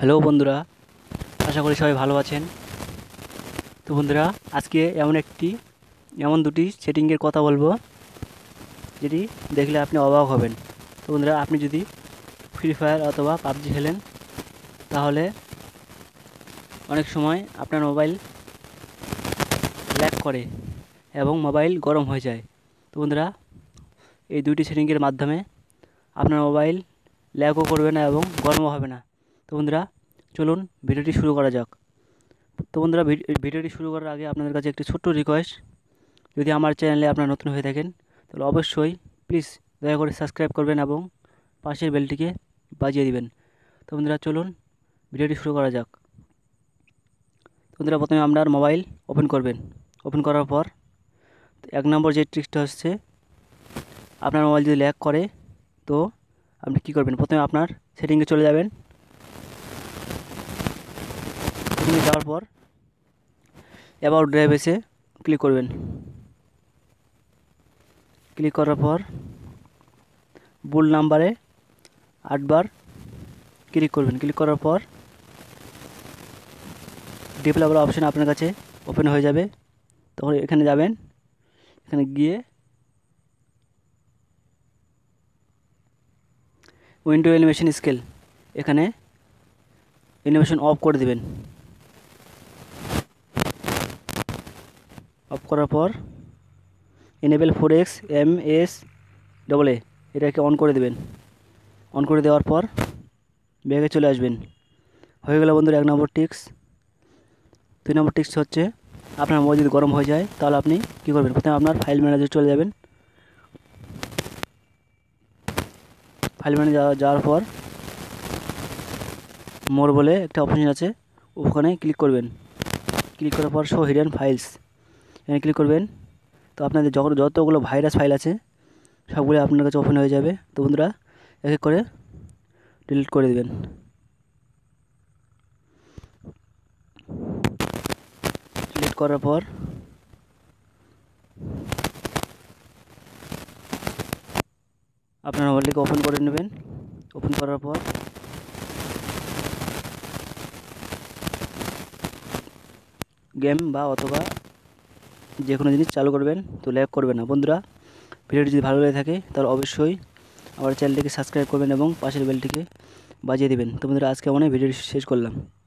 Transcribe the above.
Hello বন্ধুরা, আশা করি সবাই ভালো আছেন। তো বন্ধুরা, আজকে এমন দুটি সেটিংয়ের কথা বলবো যেটি দেখলে আপনি অবাক হবেন। তো বন্ধুরা, আপনি যদি ফ্রি ফায়ার অথবা পাবজি খেলেন তাহলে অনেক সময় আপনার মোবাইল ল্যাগ করে এবং মোবাইল গরম হয়ে যায়। তো বন্ধুরা, এই দুটি সেটিংয়ের মাধ্যমে আপনার মোবাইল ল্যাগও করবে না এবং গরমও হবে না। তো বন্ধুরা, চলুন ভিডিওটি শুরু করা যাক। তো বন্ধুরা, ভিডিওটি শুরু করার আগে আপনাদের কাছে একটি ছোট্ট রিকোয়েস্ট, যদি আমার চ্যানেলে আপনারা নতুন হয়ে থাকেন তাহলে অবশ্যই প্লিজ দয়া করে সাবস্ক্রাইব করবেন এবং পাশের বেলটিকে বাজিয়ে দিবেন। তো বন্ধুরা, চলুন ভিডিওটি শুরু করা যাক। তো বন্ধুরা, প্রথমে আপনার মোবাইল ওপেন করবেন। ওপেন করার পর এক নম্বর যে ট্রিক্সটা হচ্ছে, আপনার মোবাইল যদি ল্যাগ করে তো আপনি কী করবেন, প্রথমে আপনার সেটিংয়ে চলে যাবেন। যাওয়ার পর অ্যাবাউট ড্রাইভ এসে ক্লিক করবেন। ক্লিক করার পর বুল নাম্বারে 8 বার ক্লিক করবেন। ক্লিক করার পর ডেভেলপার অপশন আপনার কাছে ওপেন হয়ে যাবে। তখন এখানে যাবেন, এখানে গিয়ে উইন্ডো অ্যানিমেশন স্কেল, এখানে অ্যানিমেশন অফ করে দেবেন। অফ করার পর এনেবেল 4X MSAA এটাকে অন করে দেবেন। অন করে দেওয়ার পর ব্যাগে চলে আসবেন। হয়ে গেল বন্ধুরা এক নম্বর টিক্স। 2 নম্বর টিক্স হচ্ছে, আপনার মোবাইল যদি গরম হয়ে যায় তাহলে আপনি কী করবেন, প্রথমে আপনার ফাইল ম্যানেজার চলে যাবেন। ফাইল ম্যানেজার যাওয়ার পর মোর বলে একটা অপশন আছে, ওখানে ক্লিক করবেন। ক্লিক করার পর শো হিডেন ফাইলস এখানে ক্লিক করবেন। তো আপনাদের যতগুলো ভাইরাস ফাইল আছে সবগুলো আপনার কাছে ওপেন হয়ে যাবে। তো বন্ধুরা, এক এক করে ডিলিট করে দেবেন। ডিলিট করার পর আপনার মোবাইলটিকে ওপেন করে নেবেন। ওপেন করার পর গেম বা অথবা যে কোনো জিনিস চালু করবেন, তো ল্যাগ করবে না। বন্ধুরা, ভিডিওটি যদি ভালো লেগে থাকে তাহলে অবশ্যই আমার চ্যানেলটিকে সাবস্ক্রাইব করবেন এবং পাশের বেলটিকে বাজিয়ে দেবেন। তো বন্ধুরা, আজকে মনে ভিডিওটি শেষ করলাম।